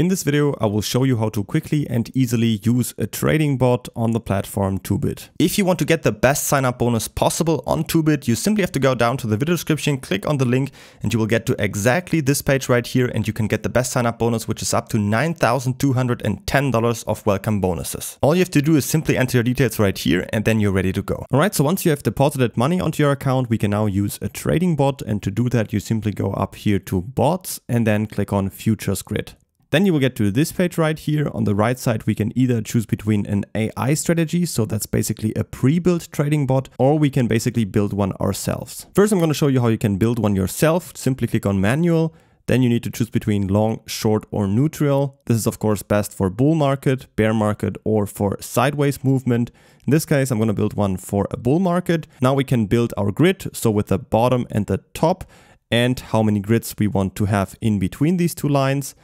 In this video, I will show you how to quickly and easily use a trading bot on the platform Toobit. If you want to get the best sign-up bonus possible on Toobit, you simply have to go down to the video description, click on the link, and you will get to exactly this page right here, and you can get the best sign-up bonus, which is up to $9,210 of welcome bonuses. All you have to do is simply enter your details right here, and then you're ready to go. Alright, so once you have deposited money onto your account, we can now use a trading bot, and to do that, you simply go up here to bots, and then click on Futures Grid. Then you will get to this page right here. On the right side, we can either choose between an AI strategy, so that's basically a pre-built trading bot, or we can basically build one ourselves. First, I'm going to show you how you can build one yourself. Simply click on manual. Then you need to choose between long, short, or neutral. This is of course best for bull market, bear market, or for sideways movement. In this case, I'm going to build one for a bull market. Now we can build our grid, so with the bottom and the top, and how many grids we want to have in between these two lines.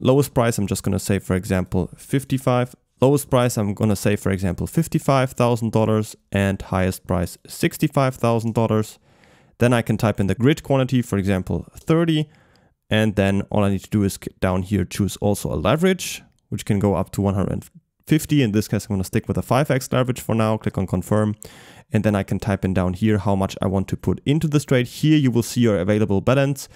Lowest price, I'm just going to say, for example, 55. Lowest price, I'm going to say, for example, $55,000, and highest price, $65,000. Then I can type in the grid quantity, for example, 30. And then all I need to do is down here, choose also a leverage, which can go up to 150. In this case, I'm going to stick with a 5x leverage for now. Click on confirm. And then I can type in down here how much I want to put into this trade. Here you will see your available balance.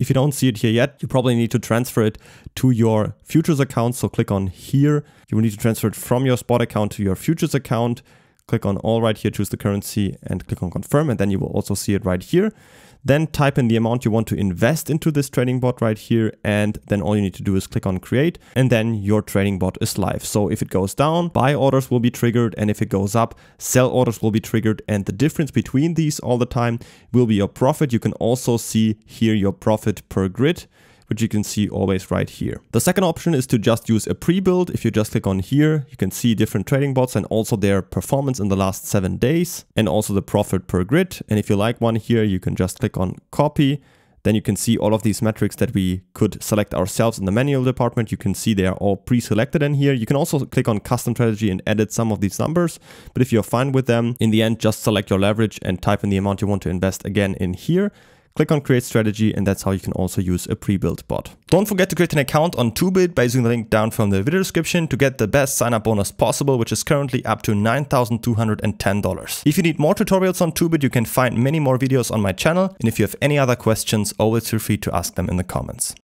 If you don't see it here yet, you probably need to transfer it to your futures account. So click on here. You will need to transfer it from your spot account to your futures account. Click on all right here, choose the currency, and click on confirm. And then you will also see it right here. Then type in the amount you want to invest into this trading bot right here. And then all you need to do is click on create. And then your trading bot is live. So if it goes down, buy orders will be triggered. And if it goes up, sell orders will be triggered. And the difference between these all the time will be your profit. You can also see here your profit per grid, which you can see always right here. The second option is to just use a pre-build. If you just click on here, you can see different trading bots and also their performance in the last 7 days, and also the profit per grid. And if you like one here, you can just click on copy. Then you can see all of these metrics that we could select ourselves in the manual department. You can see they are all pre-selected in here. You can also click on custom strategy and edit some of these numbers. But if you're fine with them, in the end, just select your leverage and type in the amount you want to invest again in here. Click on create strategy, and that's how you can also use a pre-built bot. Don't forget to create an account on Toobit by using the link down from the video description to get the best sign-up bonus possible, which is currently up to $9,210. If you need more tutorials on Toobit, you can find many more videos on my channel. And if you have any other questions, always feel free to ask them in the comments.